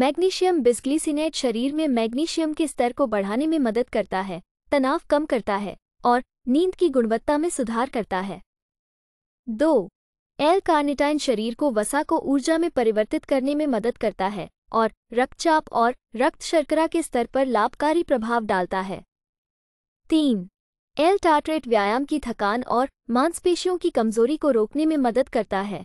Magnesium बिस्ग्लासिनेट शरीर में magnesium के स्तर को बढ़ाने में मदद करता है, तनाव कम करता है और नींद की गुणवत्ता में सुधार करता है। 2. एल-कार्निटाइन शरीर को वसा को ऊर्जा में परिवर्तित करने में मदद करता है और रक्तचाप और रक्त शर्करा के स्तर पर लाभकारी प्रभाव डालता है। 3. एल-टार्ट्रेट व्यायाम की थकान और मांसपेशियों की कमजोरी को रोकने में मदद करता है।